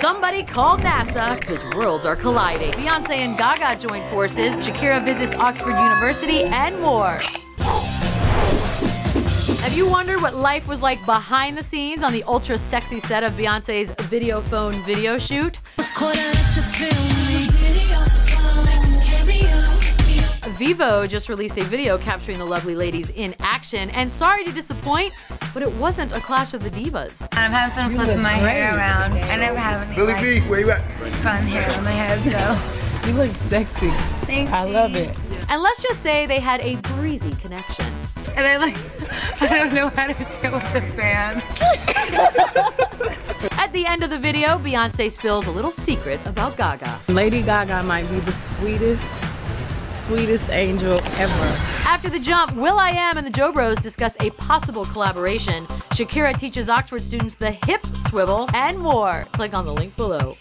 Somebody call NASA, because worlds are colliding. Beyoncé and Gaga join forces, Shakira visits Oxford University, and more. Have you wondered what life was like behind the scenes on the ultra-sexy set of Beyoncé's Videophone video shoot? Devo just released a video capturing the lovely ladies in action, and sorry to disappoint, but it wasn't a clash of the divas. I'm having fun flipping my hair around. I never have any Billy B, where you at? Fun hair on my head, so. You look sexy. Thanks, I love it. And let's just say they had a breezy connection. And I don't know how to deal with the fan. At the end of the video, Beyoncé spills a little secret about Gaga. Lady Gaga might be the sweetest angel ever. After the jump, will.i.am and the Joe Bros discuss a possible collaboration. Shakira teaches Oxford students the hip swivel and more. Click on the link below.